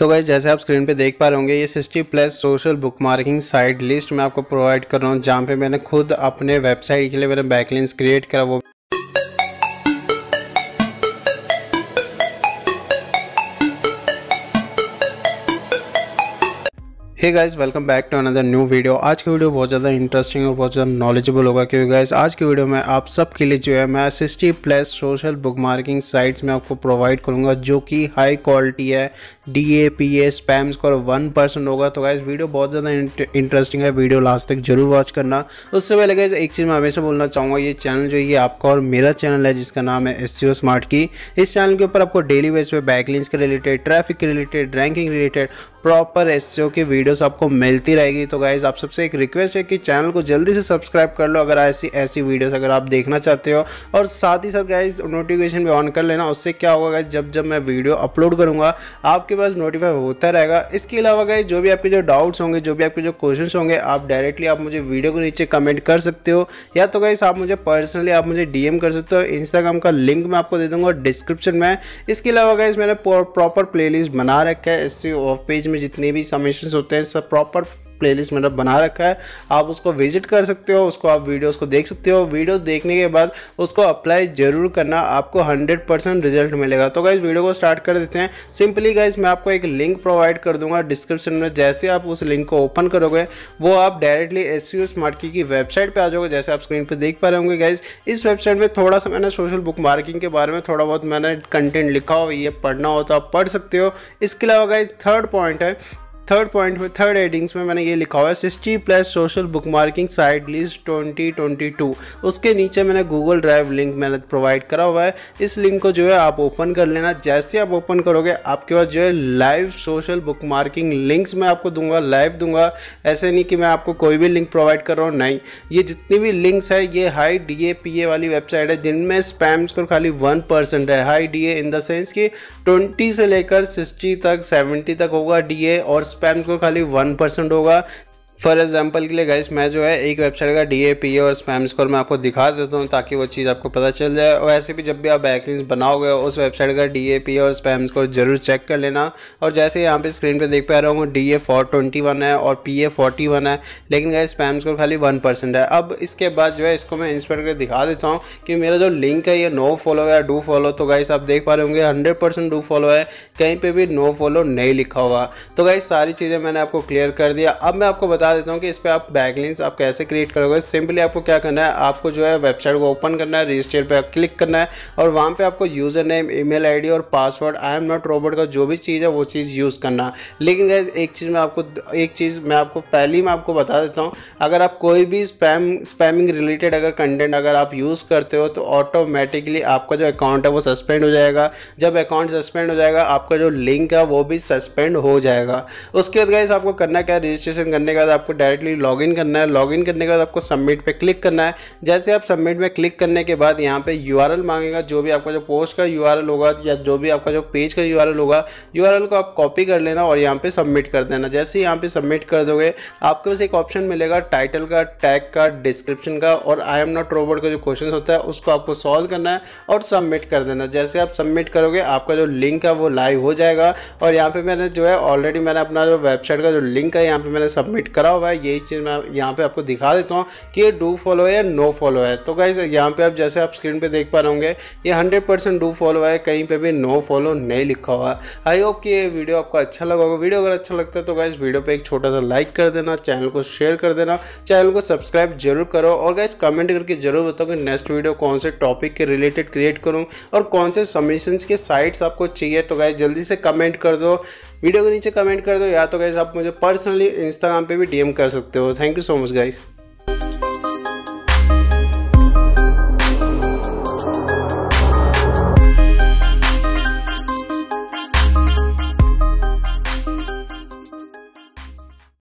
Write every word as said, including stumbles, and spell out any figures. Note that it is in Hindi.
तो गाइस जैसे आप स्क्रीन पे देख पा रहे होंगे ये sixty plus social bookmarking site list मैं आपको प्रोवाइड कर रहा हूँ, जहाँ पे मैंने खुद अपने वेबसाइट के लिए मेरा बैकलिंक्स क्रिएट करा वो। Hey guys welcome back to another new video. आज की वीडियो बहुत ज़्यादा इंटरेस्टिंग और बहुत ज़्यादा नॉलेजेबल होगा, क्योंकि गाइस आज की वीडियो में आप सब के लिए जो है मैं sixty plus social bookmarking sites में आपको प्रोवाइड करूंगा जो कि हाई क्वालिटी है, D A P A spam score one percent होगा। तो गाइस वीडियो बहुत ज़्यादा इंटरेस्टिंग है, वीडियो लास्ट तक जरूर वॉच करना। उससे पहले गाइस एक चीज़ मैं हमेशा बोलना चाहूँगा, ये चैनल जो ये आपका और मेरा चैनल है जिसका नाम है सेओ स्मार्ट की। इस चैनल के ऊपर आपको डेली बेस पे बैकलिंक्स के रिलेटेड, ट्रैफिक के related, ranking related proper SEO की वीडियोस आपको मिलती रहेगी। तो गाइज आप सबसे एक रिक्वेस्ट है कि चैनल को जल्दी से सब्सक्राइब कर लो अगर ऐसी ऐसी वीडियोस अगर आप देखना चाहते हो, और साथ ही साथ गाइज नोटिफिकेशन भी ऑन कर लेना। उससे क्या होगा गाइज, जब जब मैं वीडियो अपलोड करूँगा आपके पास नोटिफाई होता रहेगा। इसके अलावा गाइज जो भी आपके जो डाउट्स होंगे, जो भी आपके जो क्वेश्चन होंगे, आप डायरेक्टली आप मुझे वीडियो के नीचे कमेंट कर सकते हो, या तो गाइज आप मुझे पर्सनली आप मुझे डी एम कर सकते हो। इंस्टाग्राम का लिंक मैं आपको दे दूँगा डिस्क्रिप्शन में। इसके अलावा गाइज मैंने प्रॉपर प्ले लिस्ट बना रखा है, इससे ऑफ पेज में जितने भी सबमिशंस होते हैं सब प्रॉपर प्लेलिस्ट मेरा बना रखा है, आप उसको विजिट कर सकते हो, उसको आप वीडियोस को देख सकते हो। वीडियोस देखने के बाद उसको अप्लाई जरूर करना, आपको हंड्रेड परसेंट रिजल्ट मिलेगा। तो गाइज वीडियो को स्टार्ट कर देते हैं। सिंपली गाइज मैं आपको एक लिंक प्रोवाइड कर दूंगा डिस्क्रिप्शन में, जैसे आप उस लिंक को ओपन करोगे वो आप डायरेक्टली सेओ स्मार्ट की की वेबसाइट पर आ जाओगे। जैसे आप स्क्रीन पर देख पा रहे होंगे गाइज इस वेबसाइट में थोड़ा सा मैंने सोशल बुक मार्किंग के बारे में थोड़ा बहुत मैंने कंटेंट लिखा हो, ये पढ़ना हो तो आप पढ़ सकते हो। इसके अलावा गाइज थर्ड पॉइंट है, थर्ड पॉइंट में थर्ड एडिंग्स में मैंने ये लिखा हुआ है sixty plus social bookmarking site list twenty twenty two. उसके नीचे मैंने गूगल ड्राइव लिंक मैंने प्रोवाइड करा हुआ है, इस लिंक को जो है आप ओपन कर लेना। जैसे आप ओपन करोगे आपके पास जो है लाइव सोशल बुकमार्किंग लिंक्स मैं आपको दूंगा, लाइव दूंगा। ऐसे नहीं कि मैं आपको कोई भी लिंक प्रोवाइड कर रहा हूँ, नहीं, ये जितनी भी लिंक्स है ये high D A P A वाली वेबसाइट है जिनमें स्पैम स्कोर खाली वन परसेंट है। High D A in the sense कि ट्वेंटी से लेकर सिक्सटी तक सेवेंटी तक होगा डी ए, और स्पैम स्कोर खाली वन परसेंट होगा। फॉर एग्जाम्पल के लिए गाइस मैं जो है एक वेबसाइट का डी ए पी ए और स्पैम स्कोर मैं आपको दिखा देता हूँ ताकि वो चीज़ आपको पता चल जाए। और ऐसे भी जब भी आप बैकलिंक्स बनाओगे उस वेबसाइट का डी ए पी ए और स्पैम स्कोर जरूर चेक कर लेना। और जैसे यहाँ पे स्क्रीन पे देख पा रहा हूँ D A four twenty one है और पी ए फोर्टी वन है, लेकिन गाइस स्पैम स्कोर खाली वन परसेंट है। अब इसके बाद जो है इसको मैं इंस्पेक्ट करके दिखा देता हूँ कि मेरा जो लिंक है ये नो फॉलो या डू फॉलो। तो गाइस आप देख पा रहे होंगे हंड्रेड परसेंट डू फॉलो है, कहीं पर भी नो फॉलो नहीं लिखा हुआ। तो गाइस सारी चीज़ें मैंने आपको क्लियर कर दिया। अब मैं आपको बता देता हूँ कि इस पर आप बैकलिंक्स आप कैसे क्रिएट करोगे। सिंपली आपको क्या करना है, आपको जो है वेबसाइट को ओपन करना है, रजिस्टर पे क्लिक करना है, और वहाँ पे आपको यूज़र नेम, ईमेल आईडी और password, I am not robot का जो भी चीज़ है वो चीज़ यूज़ करना। लेकिन गाइस एक चीज़ मैं आपको एक चीज़ मैं आपको पहले ही मैं आपको बता देता हूँ, अगर आप कोई भी स्पैम स्पैमिंग रिलेटेड अगर कंटेंट अगर आप यूज़ करते हो तो ऑटोमेटिकली आपका जो अकाउंट है वो सस्पेंड हो जाएगा। जब अकाउंट सस्पेंड हो जाएगा आपका जो लिंक है वो भी सस्पेंड हो जाएगा। उसके बाद गाइस आपको करना क्या है, रजिस्ट्रेशन करने के बाद आपको डायरेक्टली लॉगिन करना है। लॉगिन करने के बाद आपको सबमिट पे क्लिक करना है। जैसे आप सबमिट में क्लिक करने के बाद यहाँ पे यूआरएल मांगेगा, जो भी आपका जो पोस्ट का यूआरएल होगा या जो भी आपका जो पेज का यूआरएल होगा, यूआरएल को आप कॉपी कर लेना और यहाँ पे सबमिट कर देना। जैसे ही यहाँ पे सबमिट कर दोगे आपके पास एक ऑप्शन मिलेगा टाइटल का, टैग का, डिस्क्रिप्शन का, और आई एम नॉट रोबोट का जो क्वेश्चन होता है उसको आपको सॉल्व करना है और सबमिट कर देना। जैसे आप सबमिट करोगे आपका जो लिंक है वो लाइव हो जाएगा। और यहाँ पे मैंने जो है ऑलरेडी मैंने अपना जो वेबसाइट का जो लिंक है यहाँ पे मैंने सबमिट करा हुआ है। यही चीज़ मैं यहाँ पे आपको दिखा देता हूँ कि ये डू फॉलो है या नो फॉलो है। तो गाइस यहाँ पे आप जैसे आप स्क्रीन पे देख पा रहे होंगे ये हंड्रेड परसेंट डू फॉलो है, कहीं पे भी नो फॉलो नहीं लिखा हुआ। आई होप कि ये वीडियो आपको अच्छा लगा होगा। वीडियो अगर अच्छा लगता है तो गाइस वीडियो पे एक छोटा सा लाइक कर देना, चैनल को शेयर कर देना, चैनल को सब्सक्राइब जरूर करो, और गाइस कमेंट करके जरूर बताओ कि नेक्स्ट वीडियो कौन से टॉपिक के रिलेटेड क्रिएट करूँ और कौन से सबमिशंस के साइट्स आपको चाहिए। तो गाइस जल्दी से कमेंट कर दो, वीडियो के नीचे कमेंट कर दो, या तो गाइस आप मुझे पर्सनली इंस्टाग्राम पे भी डी एम कर सकते हो। Thank you so much guys.